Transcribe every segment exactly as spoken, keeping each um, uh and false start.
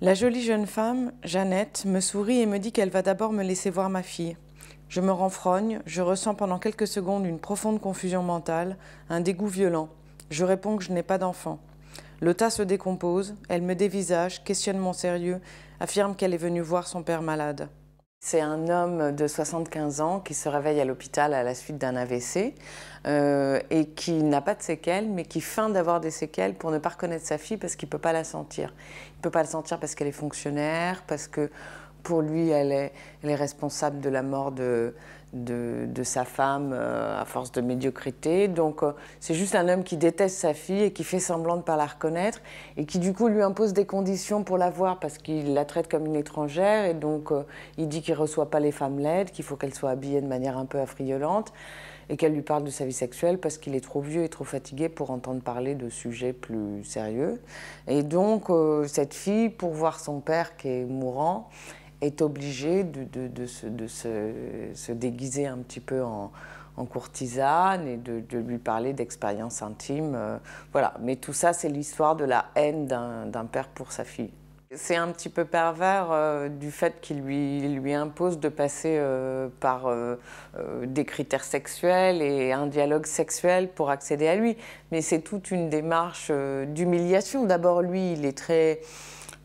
La jolie jeune femme, Jeannette, me sourit et me dit qu'elle va d'abord me laisser voir ma fille. Je me renfrogne, je ressens pendant quelques secondes une profonde confusion mentale, un dégoût violent. Je réponds que je n'ai pas d'enfant. Le tas se décompose, elle me dévisage, questionne mon sérieux, affirme qu'elle est venue voir son père malade. C'est un homme de soixante-quinze ans qui se réveille à l'hôpital à la suite d'un A V C euh, et qui n'a pas de séquelles, mais qui feint d'avoir des séquelles pour ne pas reconnaître sa fille parce qu'il ne peut pas la sentir. Il ne peut pas la sentir parce qu'elle est fonctionnaire, parce que pour lui, elle est, elle est responsable de la mort de, de, de sa femme euh, à force de médiocrité. Donc euh, c'est juste un homme qui déteste sa fille et qui fait semblant de ne pas la reconnaître et qui du coup lui impose des conditions pour la voir parce qu'il la traite comme une étrangère et donc euh, il dit qu'il ne reçoit pas les femmes laides, qu'il faut qu'elle soit habillée de manière un peu affriolante et qu'elle lui parle de sa vie sexuelle parce qu'il est trop vieux et trop fatigué pour entendre parler de sujets plus sérieux. Et donc euh, cette fille, pour voir son père qui est mourant, est obligée de, de, de, se, de se, se déguiser un petit peu en, en courtisane et de, de lui parler d'expériences intimes. Euh, voilà. Mais tout ça, c'est l'histoire de la haine d'un père pour sa fille. C'est un petit peu pervers euh, du fait qu'il lui, lui impose de passer euh, par euh, euh, des critères sexuels et un dialogue sexuel pour accéder à lui. Mais c'est toute une démarche euh, d'humiliation. D'abord, lui, il est très...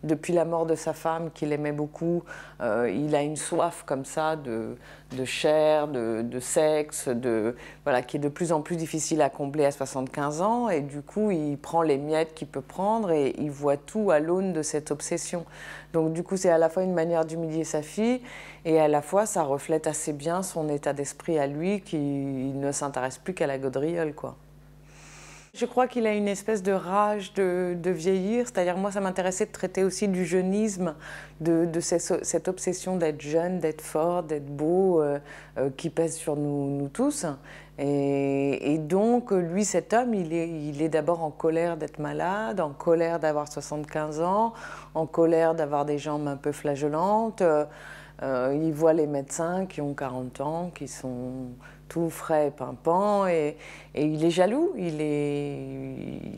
Depuis la mort de sa femme, qu'il aimait beaucoup, euh, il a une soif comme ça de, de chair, de, de sexe, de, voilà, qui est de plus en plus difficile à combler à soixante-quinze ans. Et du coup, il prend les miettes qu'il peut prendre et il voit tout à l'aune de cette obsession. Donc du coup, c'est à la fois une manière d'humilier sa fille et à la fois, ça reflète assez bien son état d'esprit à lui qui ne s'intéresse plus qu'à la gaudriole, quoi. Je crois qu'il a une espèce de rage de, de vieillir, c'est-à-dire moi ça m'intéressait de traiter aussi du jeunisme, de, de ces, cette obsession d'être jeune, d'être fort, d'être beau, euh, euh, qui pèse sur nous, nous tous. Et, et donc lui, cet homme, il est, il est d'abord en colère d'être malade, en colère d'avoir soixante-quinze ans, en colère d'avoir des jambes un peu flageolantes. Euh, il voit les médecins qui ont quarante ans, qui sont... tout frais et pimpant, et, et il est jaloux, il est,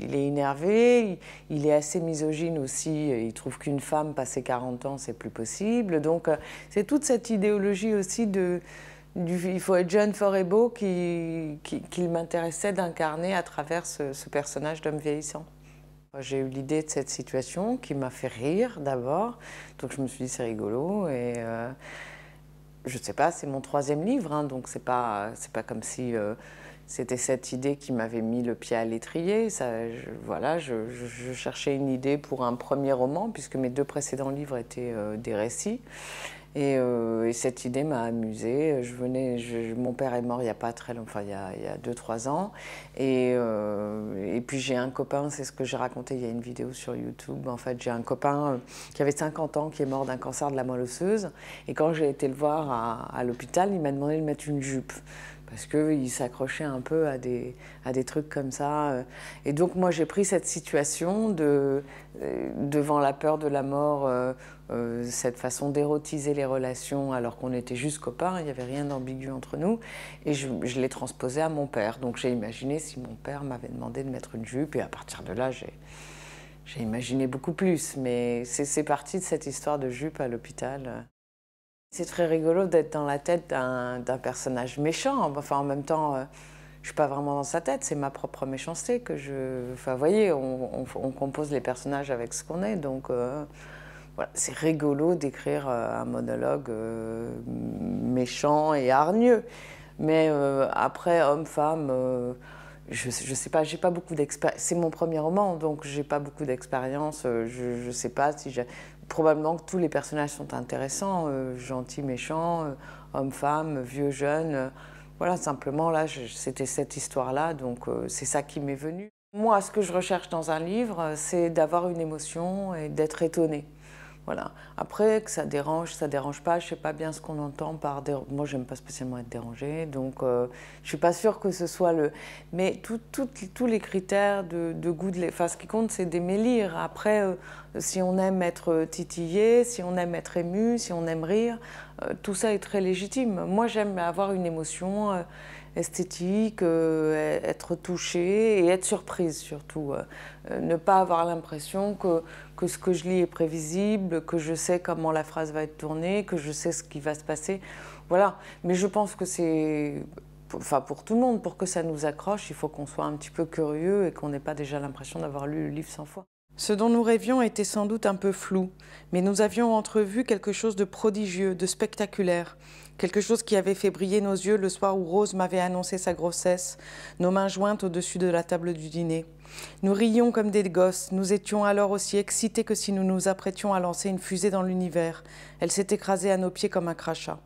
il est énervé, il, il est assez misogyne aussi, il trouve qu'une femme passée quarante ans, c'est plus possible. Donc c'est toute cette idéologie aussi de, du « il faut être jeune, fort et beau » qui, qui, qui m'intéressait d'incarner à travers ce, ce personnage d'homme vieillissant. J'ai eu l'idée de cette situation qui m'a fait rire d'abord, donc je me suis dit « c'est rigolo ». Et euh, je ne sais pas, c'est mon troisième livre, hein, donc ce n'est pas, pas comme si euh, c'était cette idée qui m'avait mis le pied à l'étrier. Ça, je, voilà, je, je, je cherchais une idée pour un premier roman, puisque mes deux précédents livres étaient euh, des récits. Et, euh, et cette idée m'a amusée. Je venais, je, mon père est mort il y a pas très longtemps, enfin il y a deux trois ans. Et, euh, et puis j'ai un copain, c'est ce que j'ai raconté, il y a une vidéo sur YouTube. En fait, j'ai un copain qui avait cinquante ans, qui est mort d'un cancer de la moelle osseuse. Et quand j'ai été le voir à, à l'hôpital, il m'a demandé de mettre une jupe. Parce qu'il s'accrochait un peu à des, à des trucs comme ça. Et donc moi j'ai pris cette situation de, devant la peur de la mort, euh, euh, cette façon d'érotiser les relations alors qu'on était juste copains, il n'y avait rien d'ambigu entre nous, et je, je l'ai transposé à mon père. Donc j'ai imaginé si mon père m'avait demandé de mettre une jupe, et à partir de là j'ai j'ai imaginé beaucoup plus. Mais c'est parti de cette histoire de jupe à l'hôpital. C'est très rigolo d'être dans la tête d'un personnage méchant. Enfin, en même temps, euh, je ne suis pas vraiment dans sa tête, c'est ma propre méchanceté que je... Enfin, vous voyez, on, on, on compose les personnages avec ce qu'on est, donc... Euh, voilà, c'est rigolo d'écrire euh, un monologue euh, méchant et hargneux. Mais euh, après, homme-femme, euh, je ne sais pas, j'ai pas beaucoup d'expérience. C'est mon premier roman, donc j'ai pas beaucoup d'expérience. Euh, je ne sais pas si j'ai... Probablement que tous les personnages sont intéressants, euh, gentils, méchants, euh, hommes, femmes, vieux, jeunes. Euh, voilà, simplement, là, c'était cette histoire-là, donc euh, c'est ça qui m'est venu. Moi, ce que je recherche dans un livre, c'est d'avoir une émotion et d'être étonnée. Voilà. Après, que ça dérange, ça dérange pas, je sais pas bien ce qu'on entend par... Dé... Moi, j'aime pas spécialement être dérangée, donc euh, je suis pas sûre que ce soit le... Mais tout, tout, tous les critères de, de goût de... Enfin, ce qui compte, c'est d'aimer lire. Après, euh, si on aime être titillé, si on aime être ému, si on aime rire, euh, tout ça est très légitime. Moi, j'aime avoir une émotion... Euh, esthétique, euh, être touchée et être surprise surtout. Euh, ne pas avoir l'impression que, que ce que je lis est prévisible, que je sais comment la phrase va être tournée, que je sais ce qui va se passer. Voilà. Mais je pense que c'est... Enfin, pour tout le monde, pour que ça nous accroche, il faut qu'on soit un petit peu curieux et qu'on n'ait pas déjà l'impression d'avoir lu le livre cent fois. Ce dont nous rêvions était sans doute un peu flou, mais nous avions entrevu quelque chose de prodigieux, de spectaculaire, quelque chose qui avait fait briller nos yeux le soir où Rose m'avait annoncé sa grossesse, nos mains jointes au-dessus de la table du dîner. Nous rions comme des gosses, nous étions alors aussi excités que si nous nous apprêtions à lancer une fusée dans l'univers. Elle s'est écrasée à nos pieds comme un crachat.